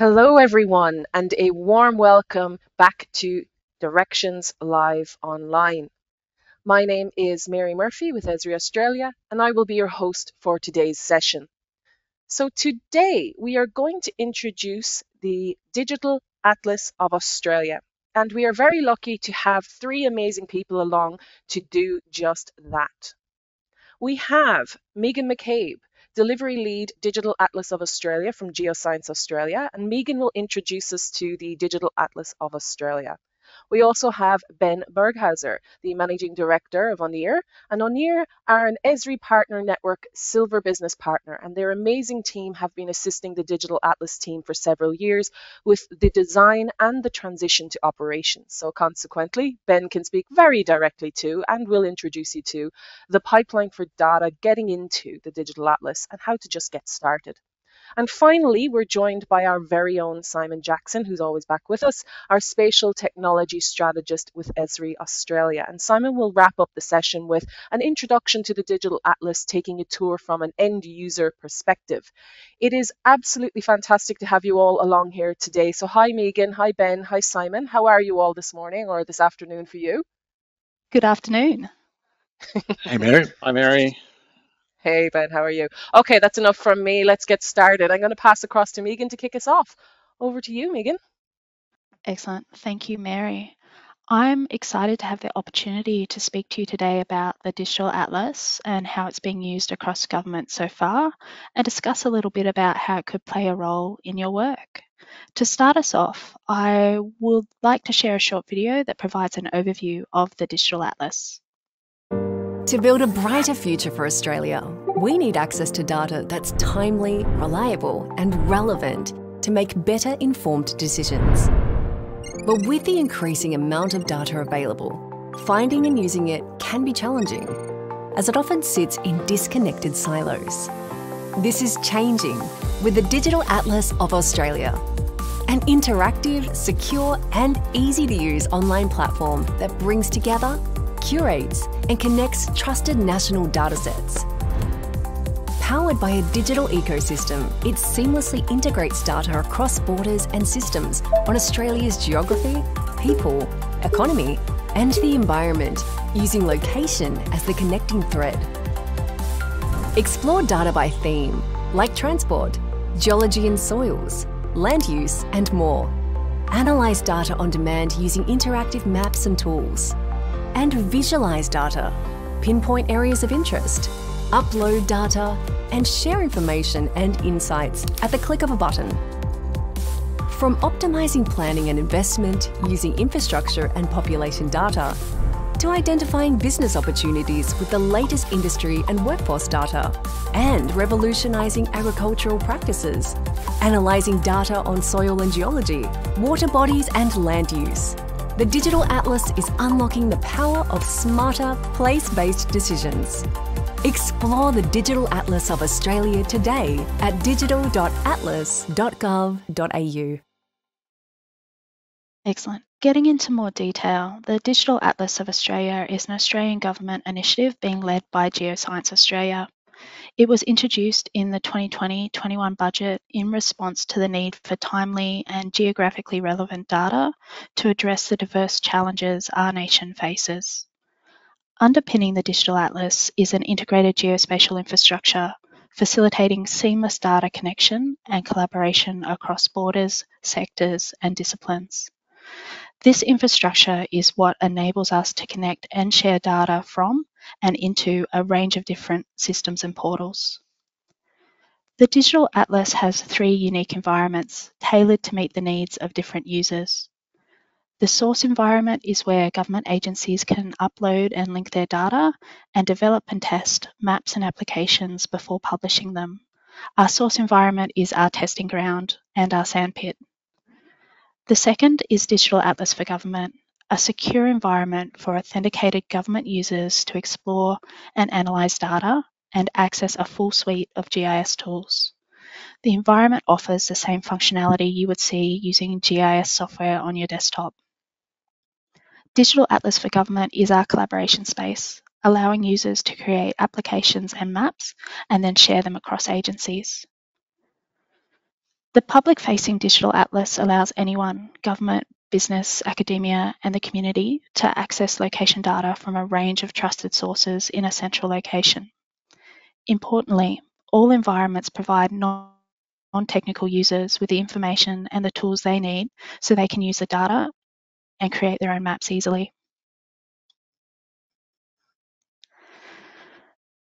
Hello everyone, and a warm welcome back to Directions Live Online. My name is Mary Murphy with Esri Australia, and I will be your host for today's session. So today we are going to introduce the Digital Atlas of Australia, and we are very lucky to have three amazing people along to do just that. We have Megan McCabe, Delivery Lead, Digital Atlas of Australia from Geoscience Australia, and Megan will introduce us to the Digital Atlas of Australia. We also have Ben Berghauser, the Managing Director of Onir, and Onir are an Esri Partner Network Silver Business Partner, and their amazing team have been assisting the Digital Atlas team for several years with the design and the transition to operations. So consequently, Ben can speak very directly to, and will introduce you to, the pipeline for data getting into the Digital Atlas and how to just get started. And finally, we're joined by our very own Simon Jackson, who's always back with us, our spatial technology strategist with Esri Australia. And Simon will wrap up the session with an introduction to the Digital Atlas, taking a tour from an end user perspective. It is absolutely fantastic to have you all along here today. So hi Megan, hi Ben, hi Simon. How are you all this morning, or this afternoon for you? Good afternoon. Hey Mary. Hi Mary. Hey Ben, how are you? Okay, that's enough from me. Let's get started. I'm going to pass across to Megan to kick us off. Over to you, Megan. Excellent. Thank you, Mary. I'm excited to have the opportunity to speak to you today about the Digital Atlas and how it's being used across government so far, and discuss a little bit about how it could play a role in your work. To start us off, I would like to share a short video that provides an overview of the Digital Atlas. To build a brighter future for Australia, we need access to data that's timely, reliable, and relevant to make better informed decisions. But with the increasing amount of data available, finding and using it can be challenging, as it often sits in disconnected silos. This is changing with the Digital Atlas of Australia, an interactive, secure, and easy-to-use online platform that brings together, curates and connects trusted national datasets. Powered by a digital ecosystem, it seamlessly integrates data across borders and systems on Australia's geography, people, economy, and the environment, using location as the connecting thread. Explore data by theme, like transport, geology and soils, land use, and more. Analyse data on demand using interactive maps and tools, and visualize data, pinpoint areas of interest, upload data, and share information and insights at the click of a button. From optimizing planning and investment using infrastructure and population data, to identifying business opportunities with the latest industry and workforce data, and revolutionizing agricultural practices, analyzing data on soil and geology, water bodies and land use, the Digital Atlas is unlocking the power of smarter, place-based decisions. Explore the Digital Atlas of Australia today at digital.atlas.gov.au. Excellent. Getting into more detail, the Digital Atlas of Australia is an Australian government initiative being led by Geoscience Australia. It was introduced in the 2020-21 budget in response to the need for timely and geographically relevant data to address the diverse challenges our nation faces. Underpinning the Digital Atlas is an integrated geospatial infrastructure, facilitating seamless data connection and collaboration across borders, sectors, and disciplines. This infrastructure is what enables us to connect and share data from and into a range of different systems and portals. The Digital Atlas has three unique environments tailored to meet the needs of different users. The source environment is where government agencies can upload and link their data and develop and test maps and applications before publishing them. Our source environment is our testing ground and our sandpit. The second is Digital Atlas for Government, a secure environment for authenticated government users to explore and analyse data and access a full suite of GIS tools. The environment offers the same functionality you would see using GIS software on your desktop. Digital Atlas for Government is our collaboration space, allowing users to create applications and maps and then share them across agencies. The public-facing digital atlas allows anyone, government, business, academia, and the community to access location data from a range of trusted sources in a central location. Importantly, all environments provide non-technical users with the information and the tools they need so they can use the data and create their own maps easily.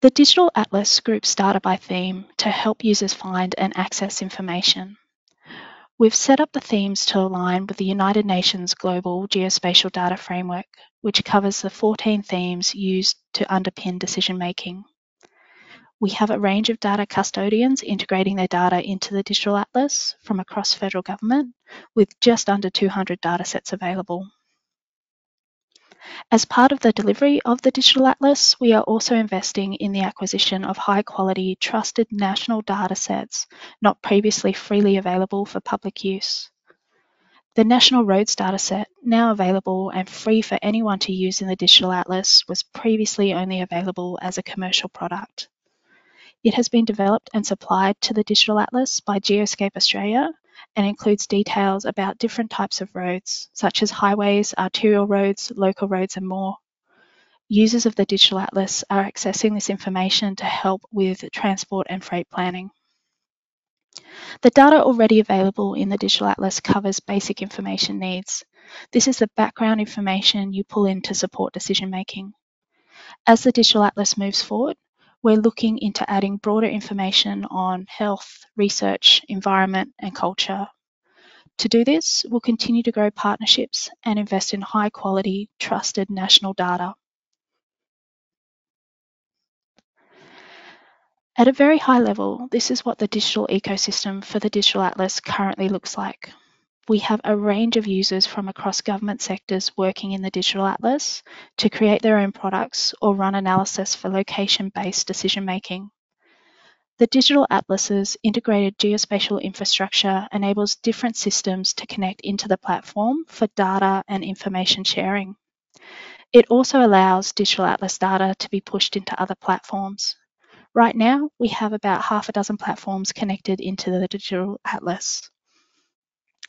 The Digital Atlas groups data by theme to help users find and access information. We've set up the themes to align with the United Nations Global Geospatial Data Framework, which covers the 14 themes used to underpin decision-making. We have a range of data custodians integrating their data into the Digital Atlas from across federal government, with just under 200 datasets available. As part of the delivery of the Digital Atlas, we are also investing in the acquisition of high-quality, trusted national datasets not previously freely available for public use. The National Roads dataset, now available and free for anyone to use in the Digital Atlas, was previously only available as a commercial product. It has been developed and supplied to the Digital Atlas by Geoscape Australia, and includes details about different types of roads, such as highways, arterial roads, local roads, and more. Users of the Digital Atlas are accessing this information to help with transport and freight planning. The data already available in the Digital Atlas covers basic information needs. This is the background information you pull in to support decision-making. As the Digital Atlas moves forward, we're looking into adding broader information on health, research, environment, and culture. To do this, we'll continue to grow partnerships and invest in high-quality, trusted national data. At a very high level, this is what the digital ecosystem for the Digital Atlas currently looks like. We have a range of users from across government sectors working in the Digital Atlas to create their own products or run analysis for location-based decision-making. The Digital Atlas's integrated geospatial infrastructure enables different systems to connect into the platform for data and information sharing. It also allows Digital Atlas data to be pushed into other platforms. Right now, we have about half a dozen platforms connected into the Digital Atlas.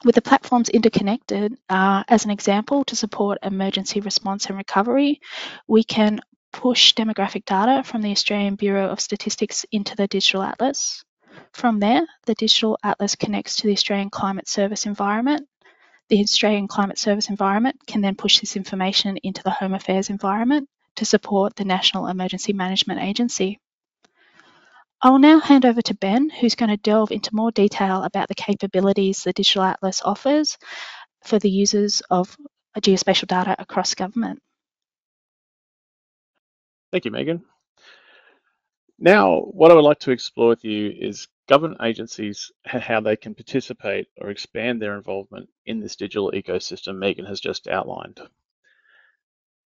With the platforms interconnected, as an example, to support emergency response and recovery, we can push demographic data from the Australian Bureau of Statistics into the Digital Atlas. From there, the Digital Atlas connects to the Australian Climate Service environment. The Australian Climate Service environment can then push this information into the Home Affairs environment to support the National Emergency Management Agency. I'll now hand over to Ben, who's going to delve into more detail about the capabilities the Digital Atlas offers for the users of geospatial data across government. Thank you, Megan. Now, what I would like to explore with you is government agencies, how they can participate or expand their involvement in this digital ecosystem Megan has just outlined.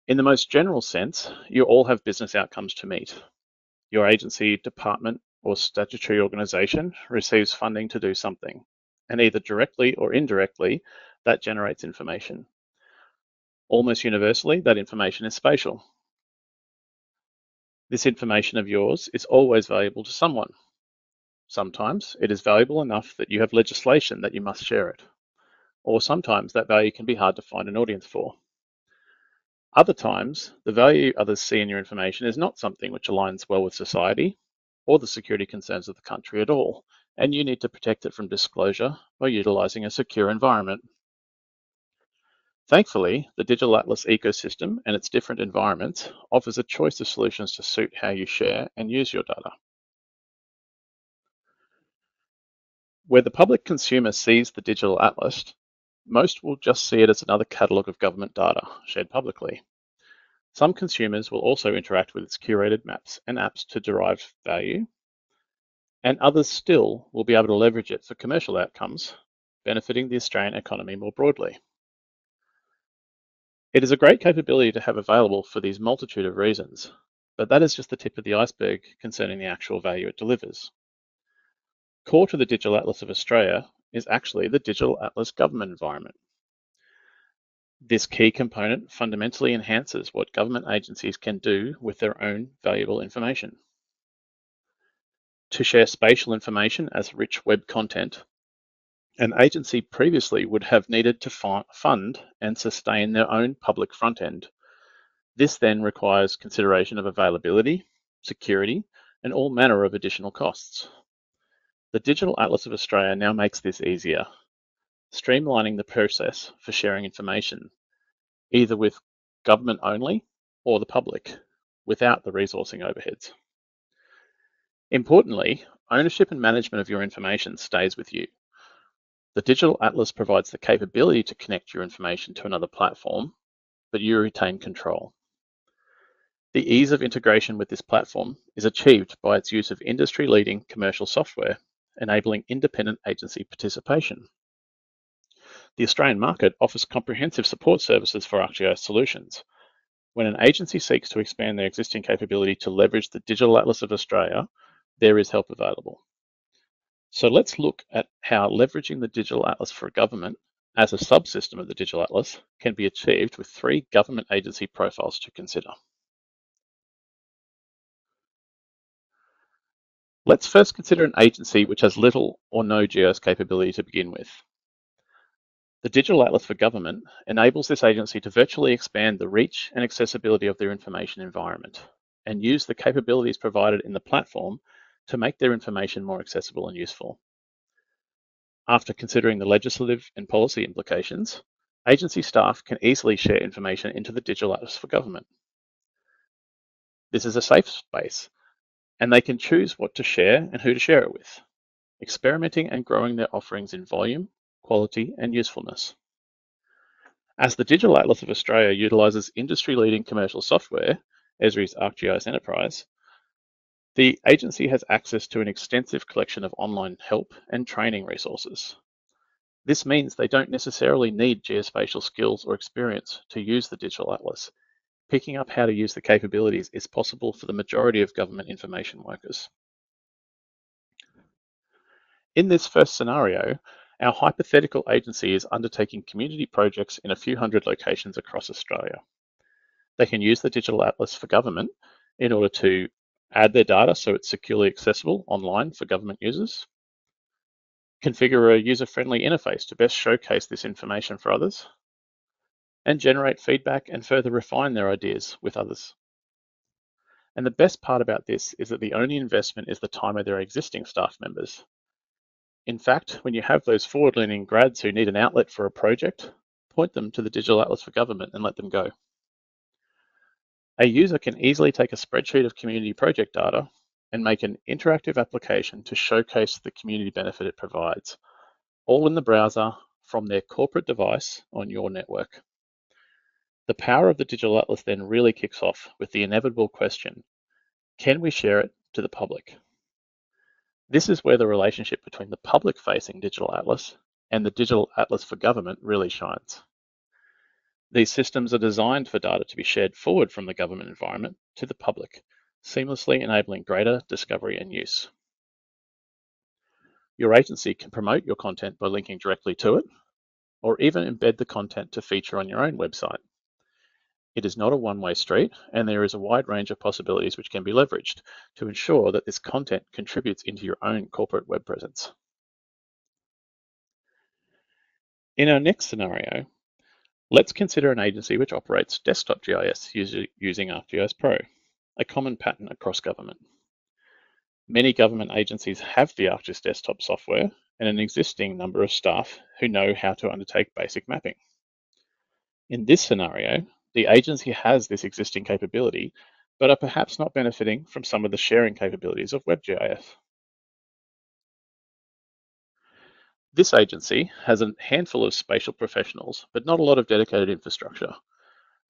In the most general sense, you all have business outcomes to meet. Your agency, department, or statutory organisation receives funding to do something, and either directly or indirectly, that generates information. Almost universally, that information is spatial. This information of yours is always valuable to someone. Sometimes it is valuable enough that you have legislation that you must share it, or sometimes that value can be hard to find an audience for. Other times, the value others see in your information is not something which aligns well with society or the security concerns of the country at all, and you need to protect it from disclosure by utilising a secure environment. Thankfully, the Digital Atlas ecosystem and its different environments offers a choice of solutions to suit how you share and use your data. Where the public consumer sees the Digital Atlas, most will just see it as another catalogue of government data shared publicly. Some consumers will also interact with its curated maps and apps to derive value, and others still will be able to leverage it for commercial outcomes, benefiting the Australian economy more broadly. It is a great capability to have available for these multitude of reasons, but that is just the tip of the iceberg concerning the actual value it delivers. Core to the Digital Atlas of Australia is actually the Digital Atlas government environment. This key component fundamentally enhances what government agencies can do with their own valuable information. To share spatial information as rich web content, an agency previously would have needed to fund and sustain their own public front end. This then requires consideration of availability, security, and all manner of additional costs. The Digital Atlas of Australia now makes this easier, streamlining the process for sharing information, either with government only or the public, without the resourcing overheads. Importantly, ownership and management of your information stays with you. The Digital Atlas provides the capability to connect your information to another platform, but you retain control. The ease of integration with this platform is achieved by its use of industry-leading commercial software, enabling independent agency participation. The Australian market offers comprehensive support services for ArcGIS solutions. When an agency seeks to expand their existing capability to leverage the Digital Atlas of Australia, there is help available. So let's look at how leveraging the Digital Atlas for Government as a subsystem of the Digital Atlas can be achieved with three government agency profiles to consider. Let's first consider an agency which has little or no GIS capability to begin with. The Digital Atlas for Government enables this agency to virtually expand the reach and accessibility of their information environment and use the capabilities provided in the platform to make their information more accessible and useful. After considering the legislative and policy implications, agency staff can easily share information into the Digital Atlas for Government. This is a safe space, and they can choose what to share and who to share it with, experimenting and growing their offerings in volume, quality, and usefulness. As the Digital Atlas of Australia utilises industry-leading commercial software, Esri's ArcGIS Enterprise, the agency has access to an extensive collection of online help and training resources. This means they don't necessarily need geospatial skills or experience to use the Digital Atlas. Picking up how to use the capabilities is possible for the majority of government information workers. In this first scenario, our hypothetical agency is undertaking community projects in a few hundred locations across Australia. They can use the Digital Atlas for Government in order to add their data so it's securely accessible online for government users, configure a user-friendly interface to best showcase this information for others, and generate feedback and further refine their ideas with others. And the best part about this is that the only investment is the time of their existing staff members. In fact, when you have those forward-leaning grads who need an outlet for a project, point them to the Digital Atlas for Government and let them go. A user can easily take a spreadsheet of community project data and make an interactive application to showcase the community benefit it provides, all in the browser from their corporate device on your network. The power of the Digital Atlas then really kicks off with the inevitable question, can we share it to the public? This is where the relationship between the public-facing Digital Atlas and the Digital Atlas for Government really shines. These systems are designed for data to be shared forward from the government environment to the public, seamlessly enabling greater discovery and use. Your agency can promote your content by linking directly to it, or even embed the content to feature on your own website. It is not a one-way street, and there is a wide range of possibilities which can be leveraged to ensure that this content contributes into your own corporate web presence. In our next scenario, let's consider an agency which operates desktop GIS using ArcGIS Pro, a common pattern across government. Many government agencies have the ArcGIS desktop software and an existing number of staff who know how to undertake basic mapping. In this scenario, the agency has this existing capability, but are perhaps not benefiting from some of the sharing capabilities of WebGIS. This agency has a handful of spatial professionals, but not a lot of dedicated infrastructure.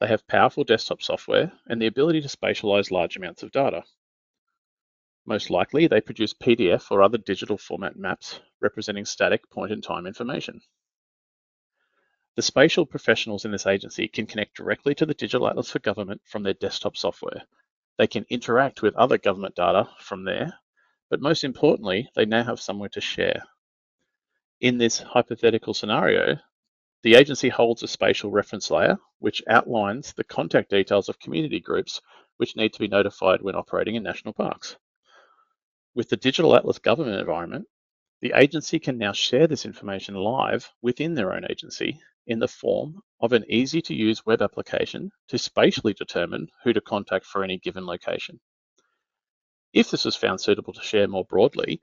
They have powerful desktop software and the ability to spatialize large amounts of data. Most likely, they produce PDF or other digital format maps representing static point-in-time information. The spatial professionals in this agency can connect directly to the Digital Atlas for Government from their desktop software. They can interact with other government data from there, but most importantly, they now have somewhere to share. In this hypothetical scenario, the agency holds a spatial reference layer, which outlines the contact details of community groups, which need to be notified when operating in national parks. With the Digital Atlas government environment, The agency can now share this information live within their own agency in the form of an easy-to-use web application to spatially determine who to contact for any given location. If this is found suitable to share more broadly,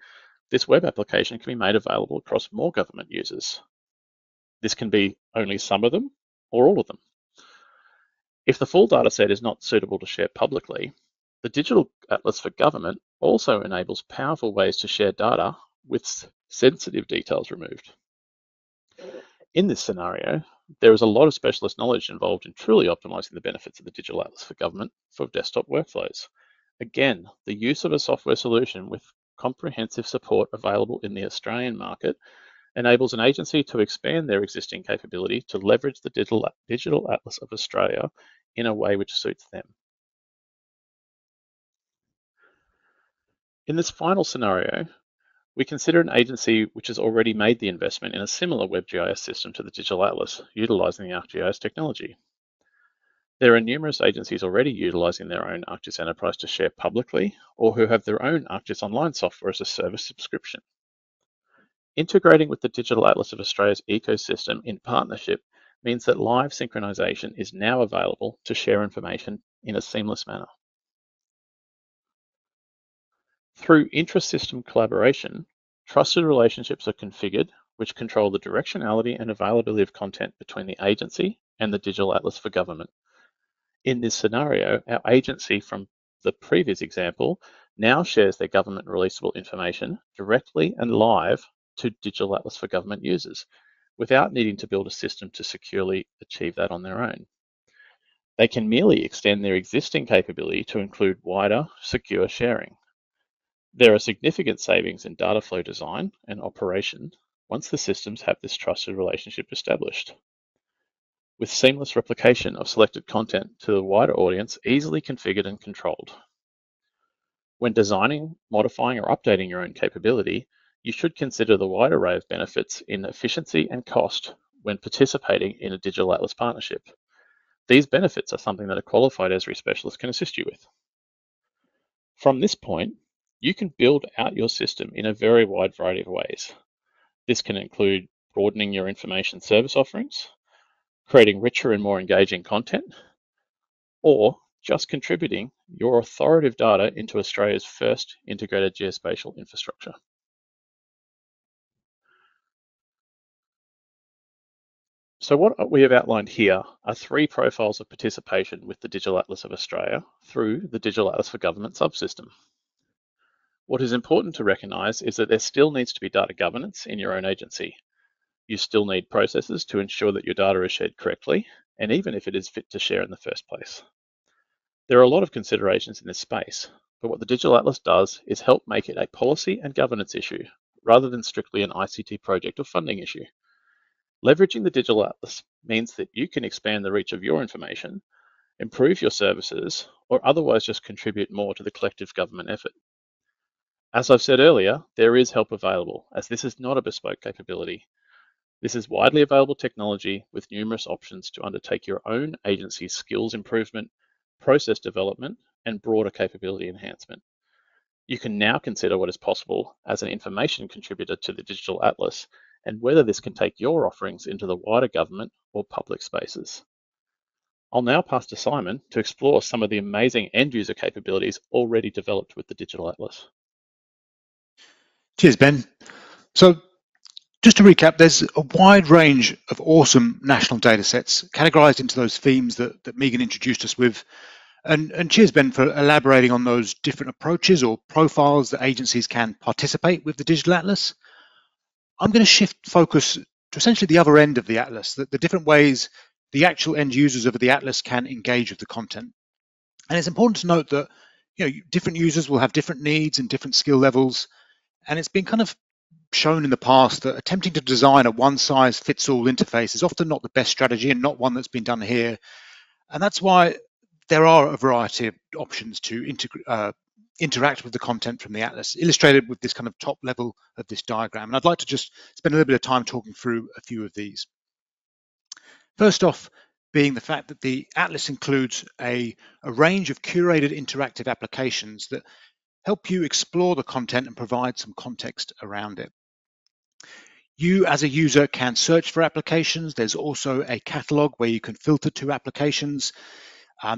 this web application can be made available across more government users. This can be only some of them or all of them. If the full data set is not suitable to share publicly, the Digital Atlas for Government also enables powerful ways to share data with sensitive details removed. In this scenario, there is a lot of specialist knowledge involved in truly optimizing the benefits of the Digital Atlas for Government for desktop workflows. Again, the use of a software solution with comprehensive support available in the Australian market enables an agency to expand their existing capability to leverage the Digital Atlas of Australia in a way which suits them. In this final scenario, we consider an agency which has already made the investment in a similar WebGIS system to the Digital Atlas, utilising the ArcGIS technology. There are numerous agencies already utilising their own ArcGIS Enterprise to share publicly, or who have their own ArcGIS Online software as a service subscription. Integrating with the Digital Atlas of Australia's ecosystem in partnership means that live synchronisation is now available to share information in a seamless manner. Through intra-system collaboration, trusted relationships are configured, which control the directionality and availability of content between the agency and the Digital Atlas for Government. In this scenario, our agency from the previous example now shares their government releasable information directly and live to Digital Atlas for Government users without needing to build a system to securely achieve that on their own. They can merely extend their existing capability to include wider, secure sharing. There are significant savings in data flow design and operation once the systems have this trusted relationship established. With seamless replication of selected content to the wider audience easily configured and controlled. When designing, modifying or updating your own capability, you should consider the wide array of benefits in efficiency and cost when participating in a Digital Atlas partnership. These benefits are something that a qualified Esri specialist can assist you with. From this point, you can build out your system in a very wide variety of ways. This can include broadening your information service offerings, creating richer and more engaging content, or just contributing your authoritative data into Australia's first integrated geospatial infrastructure. So what we have outlined here are three profiles of participation with the Digital Atlas of Australia through the Digital Atlas for Government subsystem. What is important to recognise is that there still needs to be data governance in your own agency. You still need processes to ensure that your data is shared correctly, and even if it is fit to share in the first place. There are a lot of considerations in this space, but what the Digital Atlas does is help make it a policy and governance issue, rather than strictly an ICT project or funding issue. Leveraging the Digital Atlas means that you can expand the reach of your information, improve your services, or otherwise just contribute more to the collective government effort. As I've said earlier, there is help available, as this is not a bespoke capability. This is widely available technology with numerous options to undertake your own agency's skills improvement, process development, and broader capability enhancement. You can now consider what is possible as an information contributor to the Digital Atlas and whether this can take your offerings into the wider government or public spaces. I'll now pass to Simon to explore some of the amazing end user capabilities already developed with the Digital Atlas. Cheers, Ben. So just to recap, there's a wide range of awesome national data sets categorized into those themes that Megan introduced us with. And cheers, Ben, for elaborating on those different approaches or profiles that agencies can participate with the Digital Atlas. I'm going to shift focus to essentially the other end of the Atlas, the different ways the actual end users of the Atlas can engage with the content. And it's important to note that, you know, different users will have different needs and different skill levels. And it's been kind of shown in the past that attempting to design a one-size-fits-all interface is often not the best strategy and not one that's been done here. And that's why there are a variety of options to interact with the content from the Atlas, illustrated with this kind of top level of this diagram. And I'd like to just spend a little bit of time talking through a few of these. First off, being the fact that the Atlas includes a range of curated interactive applications that help you explore the content and provide some context around it. You as a user can search for applications. There's also a catalog where you can filter to applications.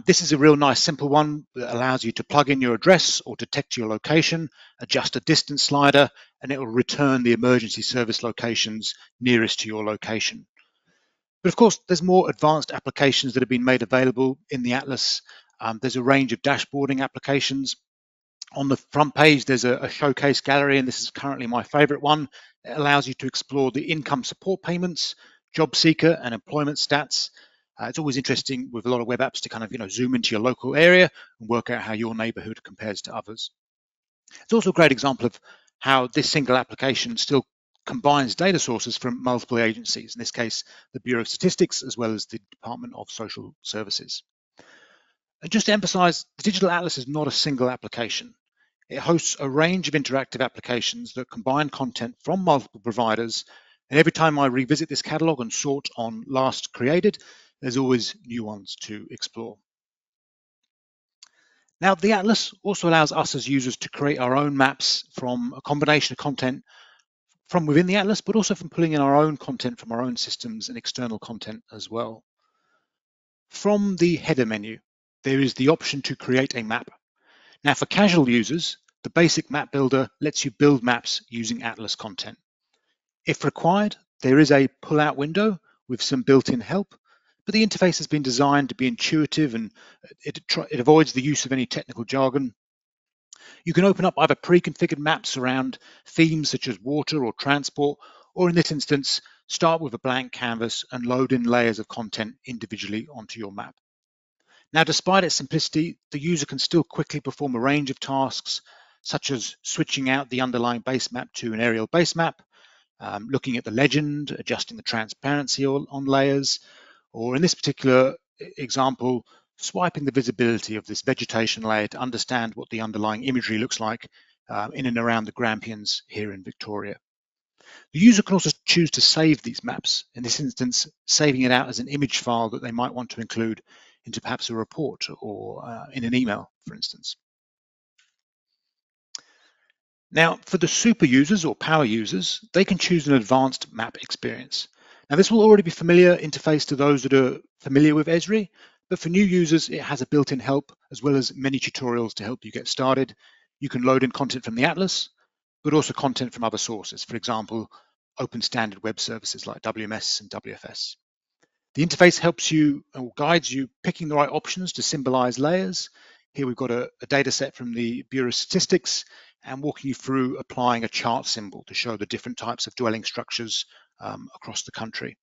This is a real nice simple one that allows you to plug in your address or detect your location, adjust a distance slider, and it will return the emergency service locations nearest to your location. But of course, there's more advanced applications that have been made available in the Atlas. There's a range of dashboarding applications. On the front page, there's a showcase gallery, and this is currently my favorite one. It allows you to explore the income support payments, job seeker and employment stats. It's always interesting with a lot of web apps to kind of, zoom into your local area and work out how your neighborhood compares to others. It's also a great example of how this single application still combines data sources from multiple agencies, in this case, the Bureau of Statistics, as well as the Department of Social Services. And just to emphasize, the Digital Atlas is not a single application. It hosts a range of interactive applications that combine content from multiple providers. And every time I revisit this catalog and sort on last created, there's always new ones to explore. Now, the Atlas also allows us as users to create our own maps from a combination of content from within the Atlas, but also from pulling in our own content from our own systems and external content as well. From the header menu, there is the option to create a map. Now, for casual users, the basic map builder lets you build maps using Atlas content. If required, there is a pull-out window with some built-in help, but the interface has been designed to be intuitive and it avoids the use of any technical jargon. You can open up either pre-configured maps around themes such as water or transport, or in this instance, start with a blank canvas and load in layers of content individually onto your map. Now, despite its simplicity, the user can still quickly perform a range of tasks, such as switching out the underlying base map to an aerial base map, looking at the legend, adjusting the transparency on layers, or in this particular example, swiping the visibility of this vegetation layer to understand what the underlying imagery looks like in and around the Grampians here in Victoria. The user can also choose to save these maps, in this instance, saving it out as an image file that they might want to include into perhaps a report or in an email, for instance. Now, for the super users or power users, they can choose an advanced map experience. Now, this will already be familiar interface to those that are familiar with Esri, but for new users, it has a built-in help as well as many tutorials to help you get started. You can load in content from the Atlas, but also content from other sources, for example, open standard web services like WMS and WFS. The interface helps you or guides you picking the right options to symbolize layers. Here we've got a data set from the Bureau of Statistics and walking you through applying a chart symbol to show the different types of dwelling structures across the country.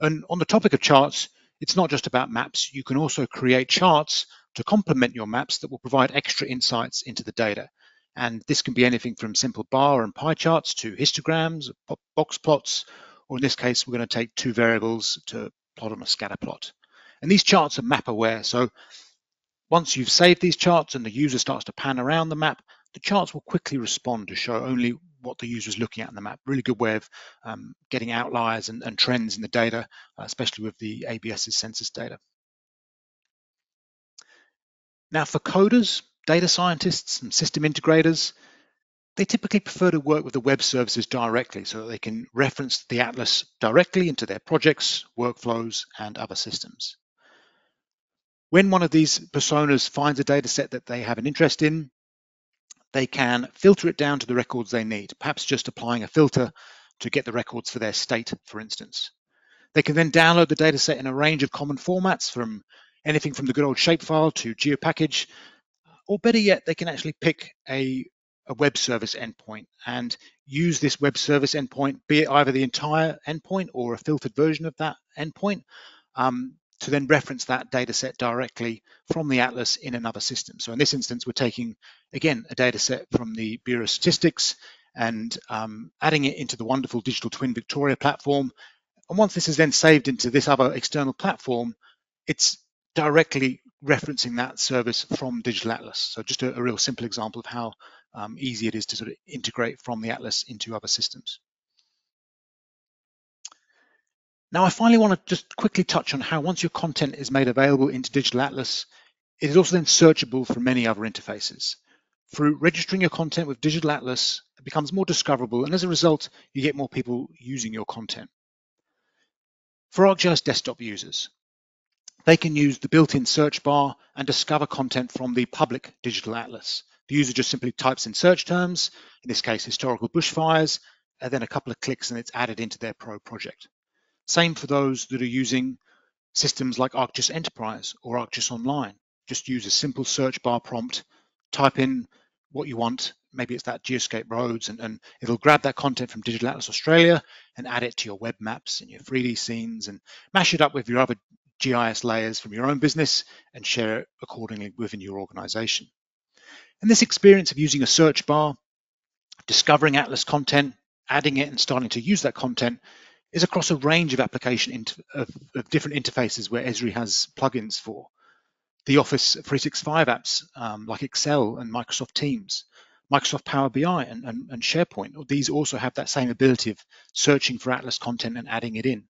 And on the topic of charts, it's not just about maps. You can also create charts to complement your maps that will provide extra insights into the data. And this can be anything from simple bar and pie charts to histograms, box plots, or in this case, we're going to take two variables to plot on a scatter plot. And these charts are map aware. So once you've saved these charts and the user starts to pan around the map, the charts will quickly respond to show only what the user is looking at in the map. Really good way of getting outliers and trends in the data, especially with the ABS's census data. Now for coders, data scientists and system integrators, they typically prefer to work with the web services directly so that they can reference the Atlas directly into their projects, workflows, and other systems. When one of these personas finds a data set that they have an interest in, they can filter it down to the records they need, perhaps just applying a filter to get the records for their state, for instance. They can then download the data set in a range of common formats, from anything from the good old shapefile to GeoPackage, or better yet, they can actually pick a web service endpoint and use this web service endpoint, be it either the entire endpoint or a filtered version of that endpoint, to then reference that data set directly from the Atlas in another system. So in this instance, we're taking, again, a data set from the Bureau of Statistics and adding it into the wonderful Digital Twin Victoria platform. And once this is then saved into this other external platform, it's directly referencing that service from Digital Atlas. So just a real simple example of how easy it is to sort of integrate from the Atlas into other systems. Now, I finally want to just quickly touch on how once your content is made available into Digital Atlas, it is also then searchable from many other interfaces. Through registering your content with Digital Atlas, It becomes more discoverable, and as a result, you get more people using your content. For ArcGIS desktop users, they can use the built-in search bar and discover content from the public digital atlas. The user just simply types in search terms, in this case, historical bushfires, and then a couple of clicks and it's added into their Pro project. Same for those that are using systems like ArcGIS Enterprise or ArcGIS Online. Just use a simple search bar prompt, type in what you want, maybe it's that Geoscape roads, and it'll grab that content from Digital Atlas Australia and add it to your web maps and your 3D scenes and mash it up with your other GIS layers from your own business and share it accordingly within your organization. And this experience of using a search bar, discovering Atlas content, adding it and starting to use that content is across a range of application of different interfaces where Esri has plugins for. The Office 365 apps like Excel and Microsoft Teams, Microsoft Power BI and SharePoint, these also have that same ability of searching for Atlas content and adding it in.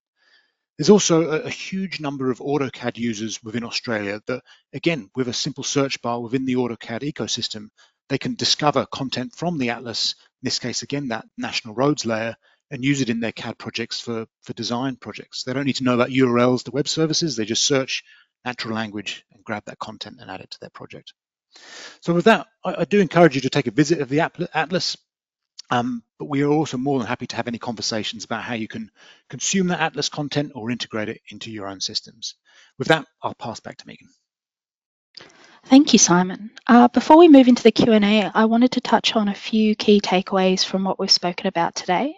There's also a huge number of AutoCAD users within Australia that, again, with a simple search bar within the AutoCAD ecosystem, they can discover content from the Atlas, in this case, again, that national roads layer, and use it in their CAD projects for design projects. They don't need to know about URLs to web services, they just search natural language and grab that content and add it to their project. So with that, I do encourage you to take a visit of the Atlas, but we are also more than happy to have any conversations about how you can consume that Atlas content or integrate it into your own systems. With that, I'll pass back to Megan. Thank you, Simon. Before we move into the Q&A, I wanted to touch on a few key takeaways from what we've spoken about today.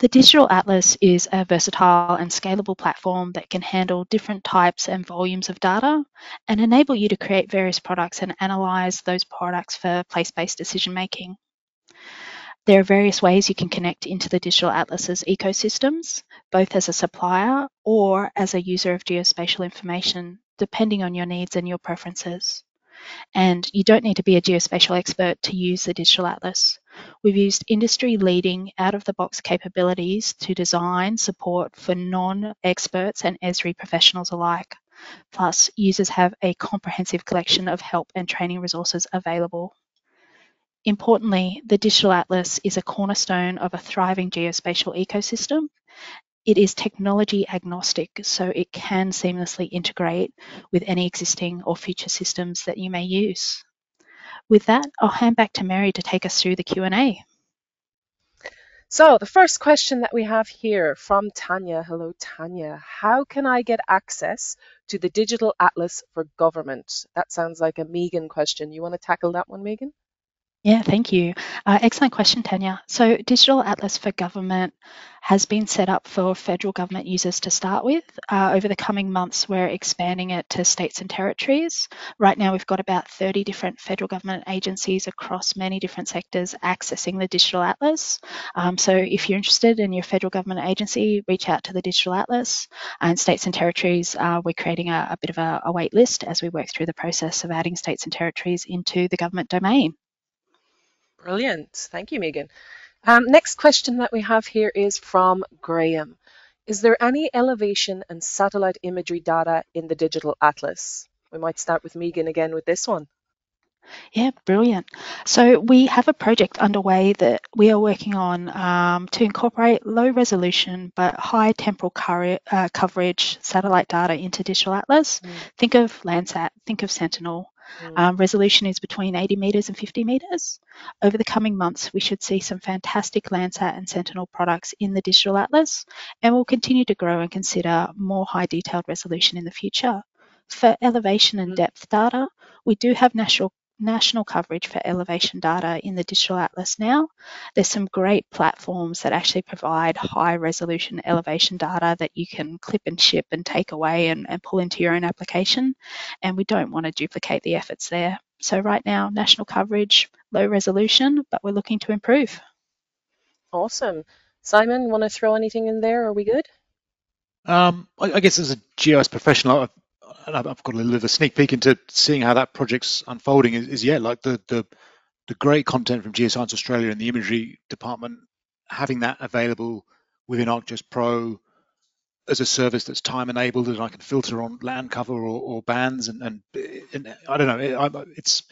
The Digital Atlas is a versatile and scalable platform that can handle different types and volumes of data and enable you to create various products and analyse those products for place-based decision making. There are various ways you can connect into the Digital Atlas's ecosystems, both as a supplier or as a user of geospatial information, depending on your needs and your preferences. And you don't need to be a geospatial expert to use the Digital Atlas. We've used industry-leading, out-of-the-box capabilities to design support for non-experts and Esri professionals alike. Plus, users have a comprehensive collection of help and training resources available. Importantly, the Digital Atlas is a cornerstone of a thriving geospatial ecosystem. It is technology agnostic, so it can seamlessly integrate with any existing or future systems that you may use. With that, I'll hand back to Mary to take us through the Q&A. So the first question that we have here from Tanya. Hello, Tanya. How can I get access to the Digital Atlas for Government? That sounds like a Megan question. You want to tackle that one, Megan? Yeah, thank you. Excellent question, Tanya. So Digital Atlas for Government has been set up for federal government users to start with. Over the coming months, we're expanding it to states and territories. Right now, we've got about 30 different federal government agencies across many different sectors accessing the Digital Atlas. So if you're interested in your federal government agency, reach out to the Digital Atlas. And states and territories, we're creating a bit of a wait list as we work through the process of adding states and territories into the government domain. Brilliant. Thank you, Megan. Next question that we have here is from Graham. Is there any elevation and satellite imagery data in the Digital Atlas? We might start with Megan again with this one. Yeah, brilliant. So we have a project underway that we are working on to incorporate low resolution but high temporal coverage satellite data into Digital Atlas. Think of Landsat, think of Sentinel. Resolution is between 80 metres and 50 metres. Over the coming months, we should see some fantastic Landsat and Sentinel products in the Digital Atlas, and we'll continue to grow and consider more high-detailed resolution in the future. For elevation and depth data, we do have national coverage for elevation data in the Digital Atlas now. There's some great platforms that actually provide high-resolution elevation data that you can clip and ship and take away and pull into your own application, and we don't want to duplicate the efforts there. So right now, national coverage, low resolution, but we're looking to improve. Awesome. Simon, want to throw anything in there? Are we good? I guess as a GIS professional, I've got a little of a sneak peek into seeing how that project's unfolding is yeah, like the great content from Geoscience Australia and the imagery department, having that available within ArcGIS Pro as a service that's time enabled and I can filter on land cover or bands and I don't know, it's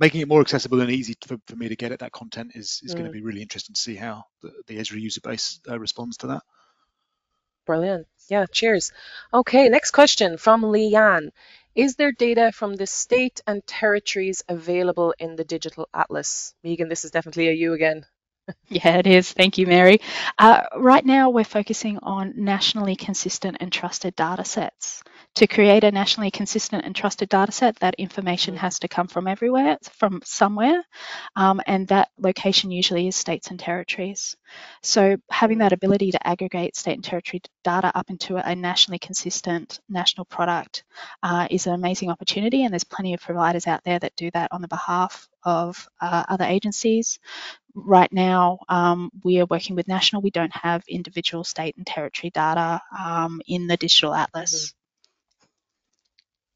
making it more accessible and easy for me to get at that content is going to be really interesting to see how the Esri user base responds to that. Brilliant. Yeah, cheers. Okay, next question from Leanne. Is there data from the state and territories available in the Digital Atlas? Megan, this is definitely a you again. Yeah, it is. Thank you, Mary. Right now, we're focusing on nationally consistent and trusted data sets. To create a nationally consistent and trusted data set, that information has to come from everywhere, from somewhere, and that location usually is states and territories. So having that ability to aggregate state and territory data up into a nationally consistent national product is an amazing opportunity, and there's plenty of providers out there that do that on the behalf of other agencies. Right now, we are working with national. We don't have individual state and territory data in the Digital Atlas.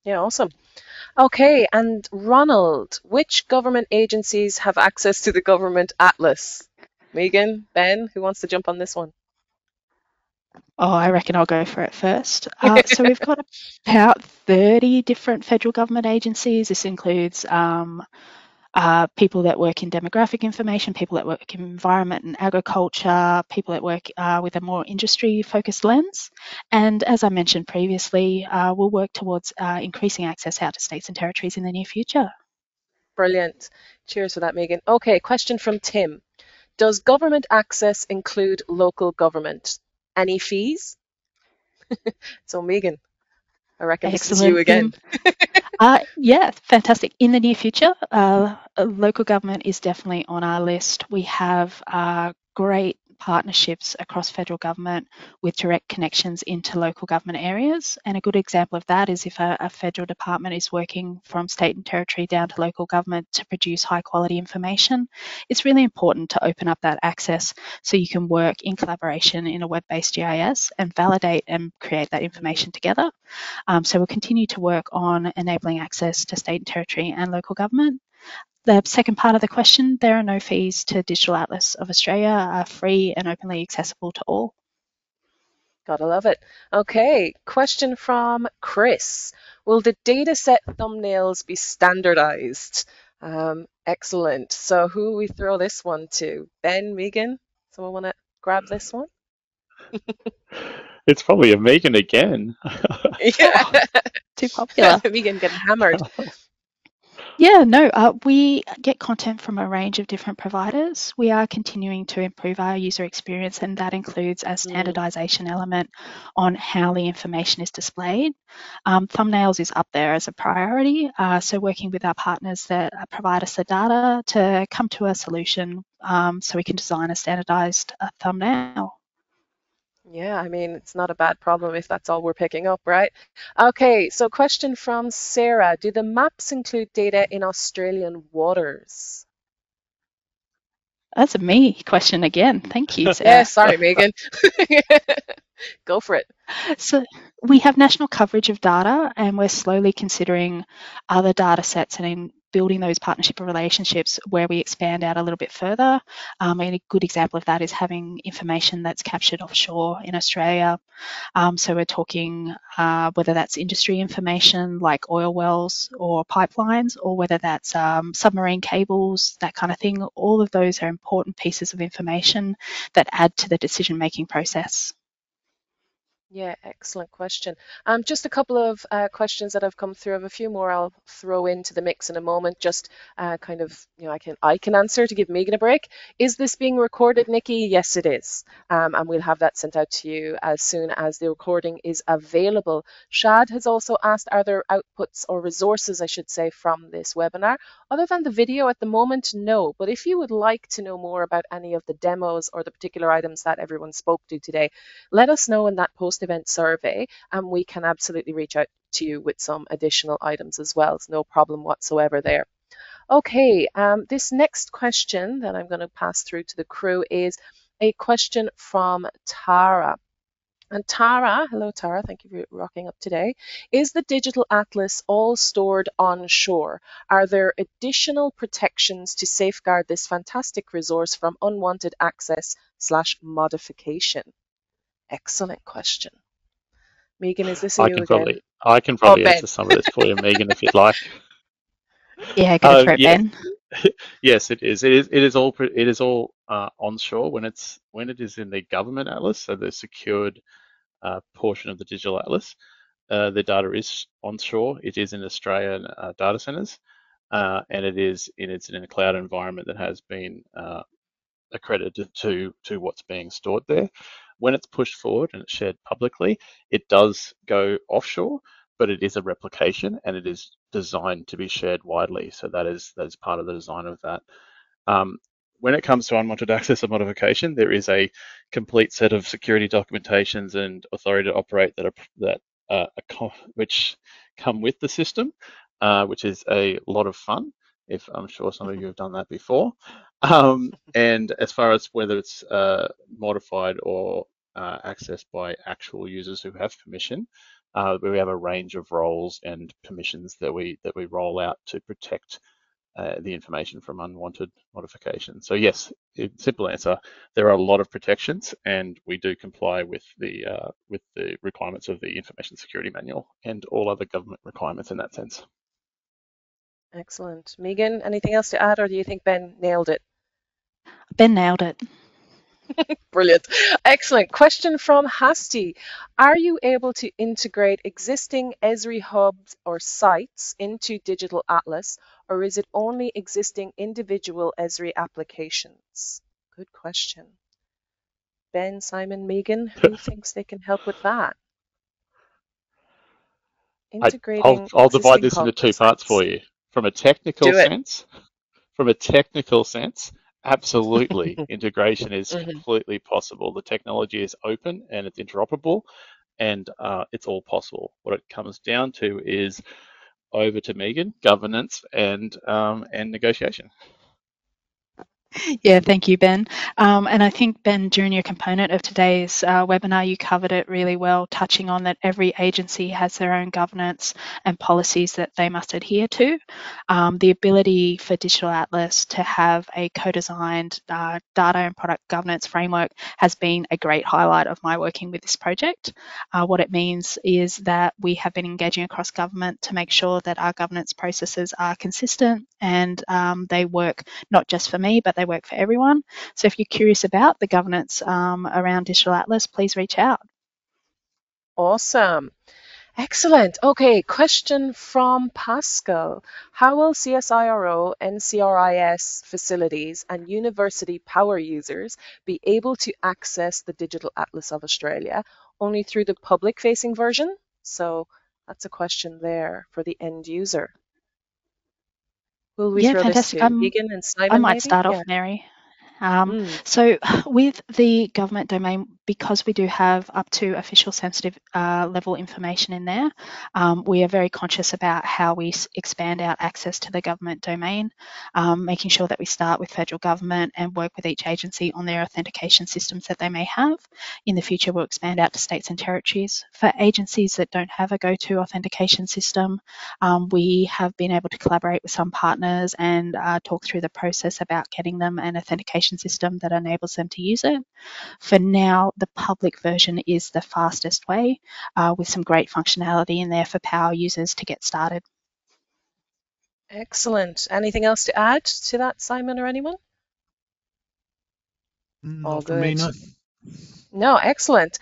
Yeah, awesome. Okay, and Ronald, which government agencies have access to the Government Atlas? Megan, Ben, who wants to jump on this one? Oh, I reckon I'll go for it first. So we've got about 30 different federal government agencies. This includes people that work in demographic information, people that work in environment and agriculture, people that work with a more industry-focused lens. And as I mentioned previously, we'll work towards increasing access out to states and territories in the near future. Brilliant. Cheers for that, Megan. Okay, question from Tim. Does government access include local government? Any fees? So, Megan, I reckon this is you again. Yeah, fantastic. In the near future, local government is definitely on our list. We have great partnerships across federal government with direct connections into local government areas. And a good example of that is if a federal department is working from state and territory down to local government to produce high quality information, it's really important to open up that access so you can work in collaboration in a web-based GIS and validate and create that information together. So we'll continue to work on enabling access to state and territory and local government. The second part of the question, there are no fees to Digital Atlas of Australia, are free and openly accessible to all. Gotta love it. Okay, question from Chris. Will the data set thumbnails be standardized? Excellent. So who will we throw this one to? Ben, Megan, someone want to grab this one? It's probably a Megan again. Yeah. Too popular. Megan getting hammered. Yeah, no, we get content from a range of different providers. We are continuing to improve our user experience, and that includes a standardization element on how the information is displayed. Thumbnails is up there as a priority, so working with our partners that provide us the data to come to a solution so we can design a standardized thumbnail. Yeah, I mean, it's not a bad problem if that's all we're picking up, right? Okay, so question from Sarah. Do the maps include data in Australian waters? That's a me question again. Thank you, Sarah. Yeah, sorry, Megan. Go for it. So we have national coverage of data, and we're slowly considering other data sets and in building those partnership relationships where we expand out a little bit further. And a good example of that is having information that's captured offshore in Australia. So we're talking whether that's industry information like oil wells or pipelines, or whether that's submarine cables, that kind of thing. All of those are important pieces of information that add to the decision-making process. Yeah, excellent question. Just a couple of questions that have come through. I have a few more I'll throw into the mix in a moment. Just kind of, you know, I can answer to give Megan a break. Is this being recorded, Nikki? Yes, it is. And we'll have that sent out to you as soon as the recording is available. Shad has also asked, are there outputs or resources, I should say, from this webinar? Other than the video at the moment, no. But if you would like to know more about any of the demos or the particular items that everyone spoke to today, let us know in that post event survey, and we can absolutely reach out to you with some additional items as well. It's no problem whatsoever there. Okay, this next question that I'm going to pass through to the crew is a question from Tara. And Tara, hello Tara, thank you for rocking up today. Is the Digital Atlas all stored onshore? Are there additional protections to safeguard this fantastic resource from unwanted access / modification? Excellent question. Megan, is this you again? I can probably answer some of this for you, Megan, if you'd like. Yeah, go for it, Ben. Yes, it is. It is all onshore when it is in the government atlas, so the secured portion of the digital atlas. The data is onshore. It is in Australian data centers, and it's in a cloud environment that has been accredited to what's being stored there. When it's pushed forward and it's shared publicly, it does go offshore, but it is a replication and it is designed to be shared widely. So that is part of the design of that. When it comes to unwanted access and modification, there is a complete set of security documentations and authority to operate which come with the system, which is a lot of fun. If I'm sure some of you have done that before. And as far as whether it's modified or accessed by actual users who have permission, we have a range of roles and permissions that we roll out to protect the information from unwanted modification. So yes, simple answer, there are a lot of protections and we do comply with the requirements of the Information Security Manual and all other government requirements in that sense. Excellent. Megan, anything else to add, or do you think Ben nailed it? Ben nailed it. Brilliant. Excellent. Question from Hasti. Are you able to integrate existing Esri hubs or sites into Digital Atlas, or is it only existing individual Esri applications? Good question. Ben, Simon, Megan, who thinks they can help with that? I'll divide this into two parts for you. From a technical sense, absolutely, integration is completely possible. The technology is open and it's interoperable, and it's all possible. What it comes down to is, over to Megan, governance and negotiation. Yeah, thank you, Ben. And I think, Ben, during your component of today's webinar, you covered it really well, touching on that every agency has their own governance and policies that they must adhere to. The ability for Digital Atlas to have a co-designed data and product governance framework has been a great highlight of my working with this project. What it means is that we have been engaging across government to make sure that our governance processes are consistent and they work not just for me, but they work for everyone. So if you're curious about the governance around Digital Atlas, please reach out. Awesome. Excellent. Okay, question from Pascal. How will CSIRO, NCRIS facilities and university power users be able to access the Digital Atlas of Australia? Only through the public-facing version? So that's a question there for the end user. Will we throw fantastic. This to Megan and Simon, I might maybe? Start off, Mary. So with the government domain, because we do have up to official sensitive level information in there, we are very conscious about how we expand out access to the government domain, making sure that we start with federal government and work with each agency on their authentication systems that they may have. In the future, we'll expand out to states and territories. For agencies that don't have a go-to authentication system, we have been able to collaborate with some partners and talk through the process about getting them an authentication system that enables them to use it. For now, the public version is the fastest way, with some great functionality in there for power users to get started. Excellent. Anything else to add to that, Simon, or anyone? All good. For me, no. No, excellent.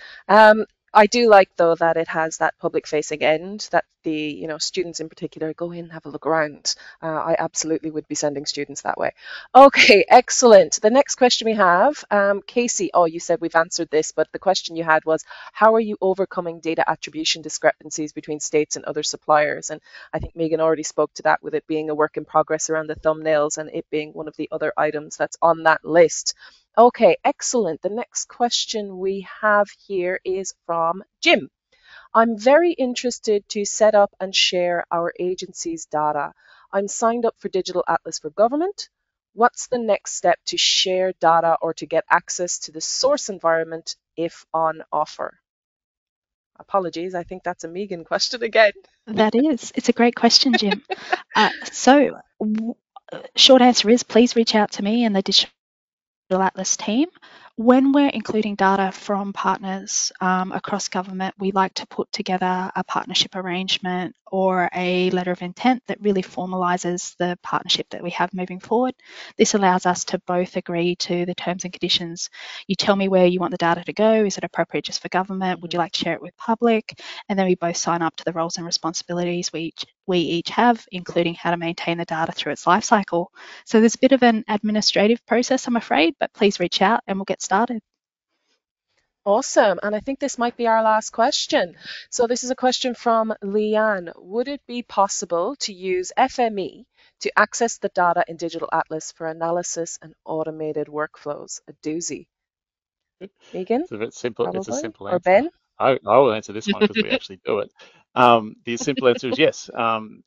I do like, though, that it has that public-facing end, that the students in particular go in and have a look around. I absolutely would be sending students that way. Okay, excellent. The next question we have, Casey, you said we've answered this, but the question you had was, how are you overcoming data attribution discrepancies between states and other suppliers? And I think Megan already spoke to that, with it being a work in progress around the thumbnails and it being one of the other items that's on that list. Okay, excellent. The next question we have here is from Jim. I'm very interested to set up and share our agency's data. I'm signed up for Digital Atlas for Government. What's the next step to share data or to get access to the source environment if on offer? Apologies, I think that's a Megan question again. That is. It's a great question, Jim. Short answer is, please reach out to me and the Digital Atlas team. When we're including data from partners across government, we like to put together a partnership arrangement or a letter of intent that really formalises the partnership that we have moving forward. This allows us to both agree to the terms and conditions. You tell me where you want the data to go. Is it appropriate just for government? Would you like to share it with public? And then we both sign up to the roles and responsibilities we each have, including how to maintain the data through its life cycle. So there's a bit of an administrative process, I'm afraid, but please reach out and we'll get started. Awesome, and I think this might be our last question. So this is a question from Leanne. Would it be possible to use FME to access the data in Digital Atlas for analysis and automated workflows? A doozy. Megan? It's a bit simple. Probably. It's a simple answer. Or Ben? I will answer this one because we actually do it. The simple answer is yes.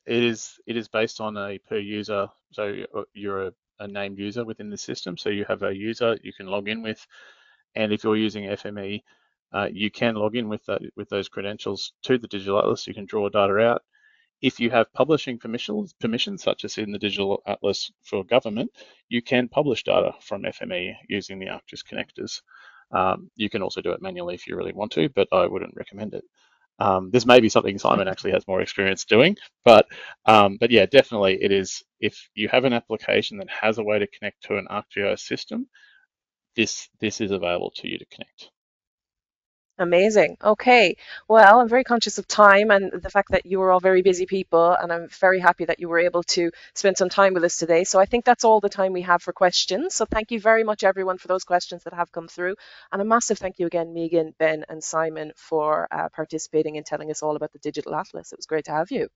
It is based on a per user. So you're a named user within the system. So you have a user you can log in with, and if you're using FME, you can log in with that, with those credentials to the Digital Atlas. You can draw data out. If you have publishing permissions, such as in the Digital Atlas for government, you can publish data from FME using the ArcGIS connectors. You can also do it manually if you really want to, but I wouldn't recommend it. This may be something Simon actually has more experience doing, but yeah, definitely it is. If you have an application that has a way to connect to an ArcGIS system, this is available to you to connect. Amazing. Okay. Well, I'm very conscious of time and the fact that you are all very busy people, and I'm very happy that you were able to spend some time with us today. So I think that's all the time we have for questions. So thank you very much, everyone, for those questions that have come through. And a massive thank you again, Megan, Ben and Simon, for participating and telling us all about the Digital Atlas. It was great to have you.